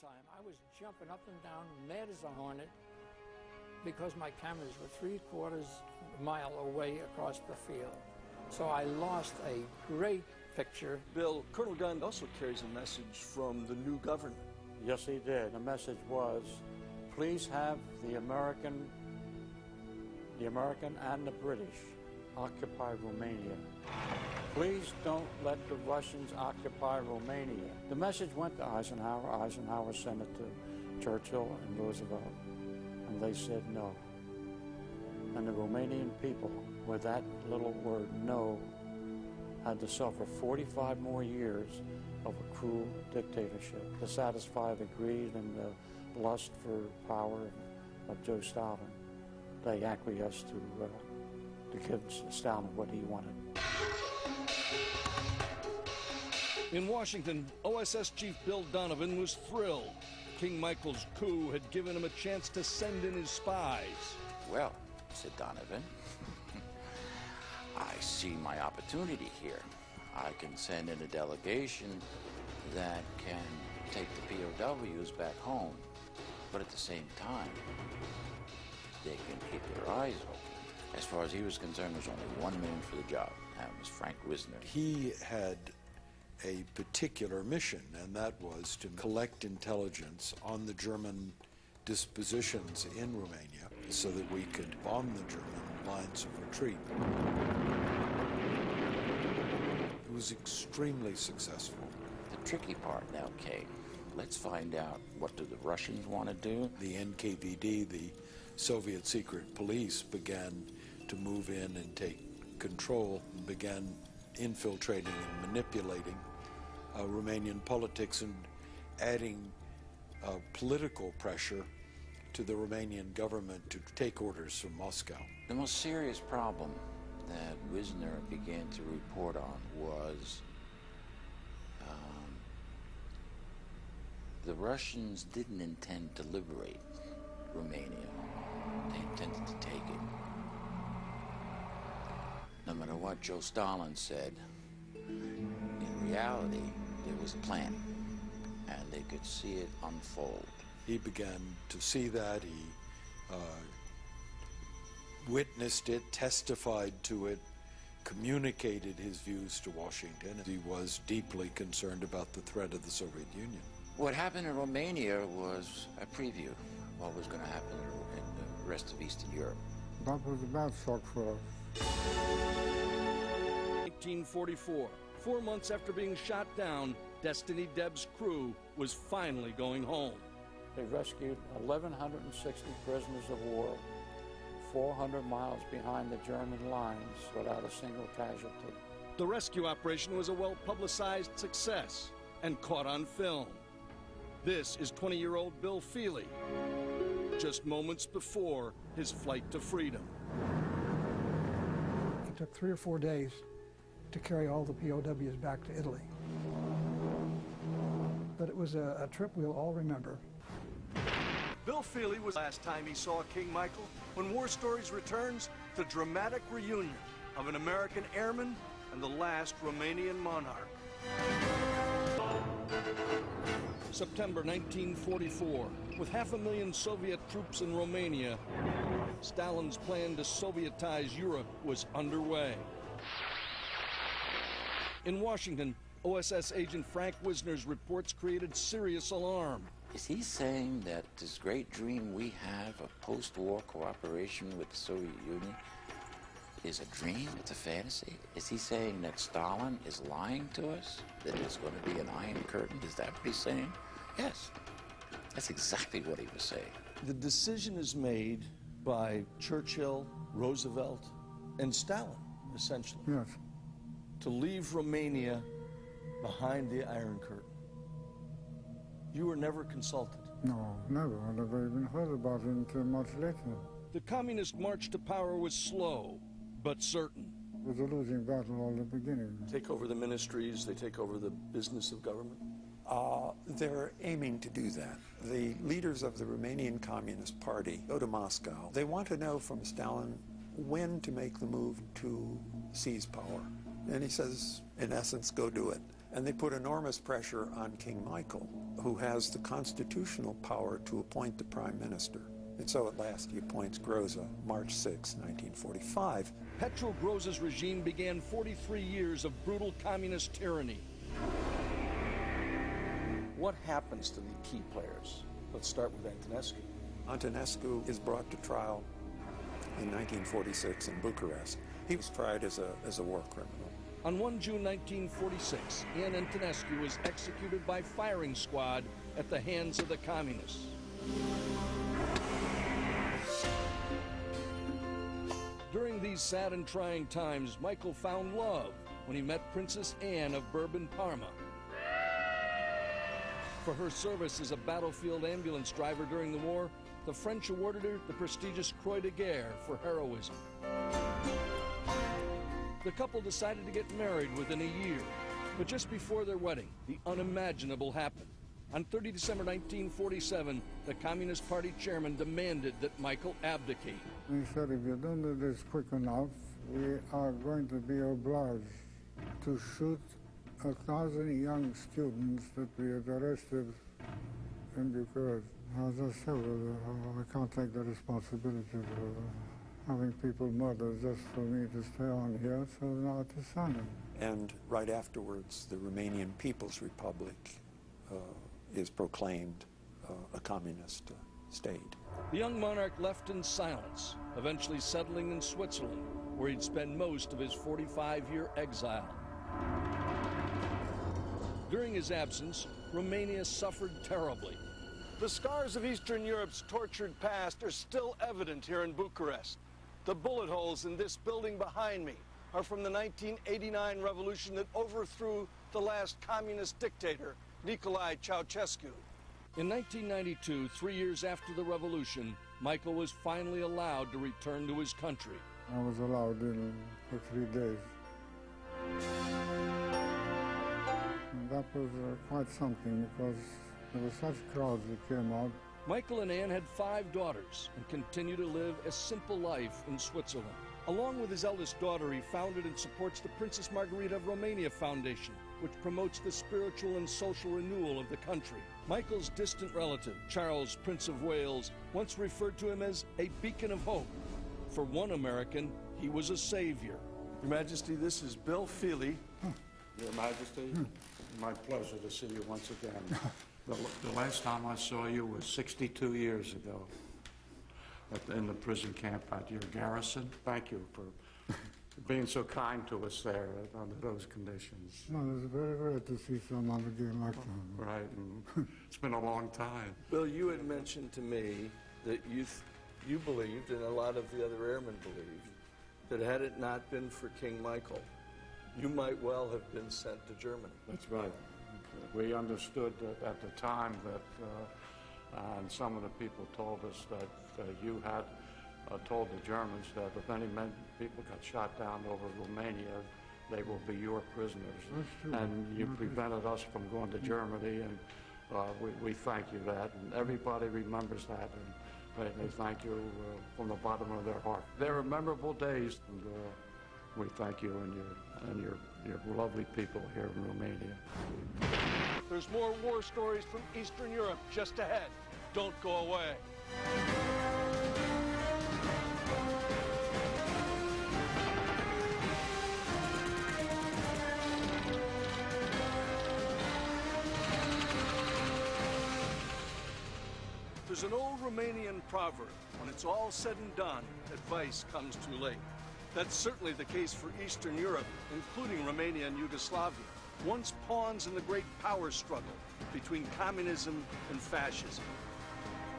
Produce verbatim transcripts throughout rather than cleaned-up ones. time. I was jumping up and down, mad as a hornet, because my cameras were three quarters mile away across the field. So I lost a great picture. Bill, Colonel Gunn also carries a message from the new government. Yes, he did. The message was, please have the American, the American and the British occupy Romania. Please don't let the Russians occupy Romania. The message went to Eisenhower. Eisenhower sent it to Churchill and Roosevelt, and they said no. And the Romanian people, with that little word no, had to suffer forty-five more years of a cruel dictatorship to satisfy the greed and the lust for power of Joe Stalin. They acquiesced to, uh, to give Stalin what he wanted. In Washington, O S S Chief Bill Donovan was thrilled. King Michael's coup had given him a chance to send in his spies. Well, said Donovan, I see my opportunity here. I can send in a delegation that can take the P O Ws back home, but at the same time, they can keep their eyes open. As far as he was concerned, there was only one man for the job, and that was Frank Wisner. He had a particular mission, and that was to collect intelligence on the German dispositions in Romania so that we could bomb the German lines of retreat. It was extremely successful. The tricky part now came. Let's find out, what do the Russians want to do? The N K V D, the Soviet secret police, began to move in and take control, and began infiltrating and manipulating uh, Romanian politics and adding uh, political pressure to the Romanian government to take orders from Moscow. The most serious problem that Wisner began to report on was um, the Russians didn't intend to liberate Romania. They intended to take it. No matter what Joe Stalin said, in reality, there was a plan, and they could see it unfold. He began to see that. He uh, witnessed it, testified to it, communicated his views to Washington. He was deeply concerned about the threat of the Soviet Union. What happened in Romania was a preview of what was going to happen in the rest of Eastern Europe. That was a bad shock for us. eighteen forty-four, four months after being shot down, Destiny Deb's crew was finally going home. They rescued eleven sixty prisoners of war, four hundred miles behind the German lines, without a single casualty. The rescue operation was a well-publicized success and caught on film. This is twenty-year-old Bill Feeley, just moments before his flight to freedom. It took three or four days to carry all the P O Ws back to Italy. But it was a, a trip we'll all remember. Bill Feeley was the last time he saw King Michael when War Stories returns, the dramatic reunion of an American airman and the last Romanian monarch. September nineteen forty-four, with half a million Soviet troops in Romania, Stalin's plan to Sovietize Europe was underway. In Washington, O S S agent Frank Wisner's reports created serious alarm. Is he saying that this great dream we have of post-war cooperation with the Soviet Union is a dream? It's a fantasy? Is he saying that Stalin is lying to us? That there's going to be an Iron Curtain? Is that what he's saying? Yes. That's exactly what he was saying. The decision is made by Churchill, Roosevelt, and Stalin, essentially. Yes. To leave Romania behind the Iron Curtain. You were never consulted. No, never. I never even heard about it until much later. The communist march to power was slow, but certain. It was a losing battle all the beginning. Take over the ministries, they take over the business of government. Uh, they're aiming to do that. The leaders of the Romanian Communist Party go to Moscow. They want to know from Stalin when to make the move to seize power. And he says, in essence, go do it. And they put enormous pressure on King Michael, who has the constitutional power to appoint the prime minister. And so at last he appoints Groza, March sixth, nineteen forty-five. Petru Groza's regime began forty-three years of brutal communist tyranny. What happens to the key players? Let's start with Antonescu. Antonescu is brought to trial in nineteen forty-six in Bucharest. He was tried as a, as a war criminal. On June first, nineteen forty-six, Ion Antonescu was executed by firing squad at the hands of the communists. During these sad and trying times, Michael found love when he met Princess Anne of Bourbon, Parma. For her service as a battlefield ambulance driver during the war, the French awarded her the prestigious Croix de Guerre for heroism. The couple decided to get married within a year, but just before their wedding, the unimaginable happened. On December thirtieth, nineteen forty-seven, the Communist Party chairman demanded that Michael abdicate. He said, if you don't do this quick enough, we are going to be obliged to shoot a thousand young students that we had arrested in Bucharest. As I said, I can't take the responsibility for having people murdered just for me to stay on here, so now to sign it. And right afterwards, the Romanian People's Republic uh, is proclaimed uh, a communist uh, state. The young monarch left in silence, eventually settling in Switzerland, where he'd spend most of his forty-five year exile. During his absence, Romania suffered terribly. The scars of Eastern Europe's tortured past are still evident here in Bucharest. The bullet holes in this building behind me are from the nineteen eighty-nine revolution that overthrew the last communist dictator, Nicolae Ceausescu. In nineteen ninety-two, three years after the revolution, Michael was finally allowed to return to his country. I was allowed in for three days. And that was uh, quite something, because there were such crowds that came out. Michael and Anne had five daughters and continue to live a simple life in Switzerland. Along with his eldest daughter, he founded and supports the Princess Margareta of Romania Foundation, which promotes the spiritual and social renewal of the country. Michael's distant relative, Charles, Prince of Wales, once referred to him as a beacon of hope. For one American, he was a savior. Your Majesty, this is Bill Feeley. Huh. Your Majesty, hmm. my pleasure to see you once again. The, the last time I saw you was sixty-two years ago at the, in the prison camp at your garrison. Thank you for being so kind to us there uh, under those conditions. No, it's very rare to see someone again like that. Right. And it's been a long time. Bill, you had mentioned to me that you, th you believed, and a lot of the other airmen believed, that had it not been for King Michael, you might well have been sent to Germany. That's right. We understood that at the time that, uh, and some of the people told us that uh, you had uh, told the Germans that if any men, people got shot down over Romania, they will be your prisoners. And you prevented us from going to Germany, and uh, we, we thank you for that. And everybody remembers that, and they, they thank you uh, from the bottom of their heart. They were memorable days, and uh, we thank you and your and your. You're lovely people here in Romania. There's more war stories from Eastern Europe just ahead. Don't go away. There's an old Romanian proverb: when it's all said and done, advice comes too late. That's certainly the case for Eastern Europe, including Romania and Yugoslavia, once pawns in the great power struggle between communism and fascism.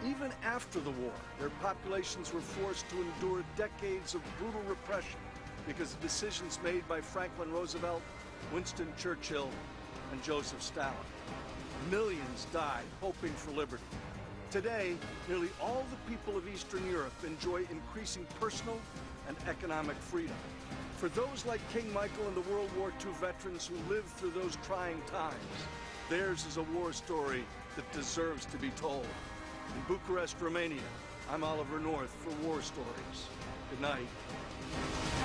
Even after the war, their populations were forced to endure decades of brutal repression because of decisions made by Franklin Roosevelt, Winston Churchill, and Joseph Stalin. Millions died hoping for liberty. Today, nearly all the people of Eastern Europe enjoy increasing personal and economic freedom. For those like King Michael and the World War Two veterans who lived through those trying times, theirs is a war story that deserves to be told. In Bucharest, Romania, I'm Oliver North for War Stories. Good night.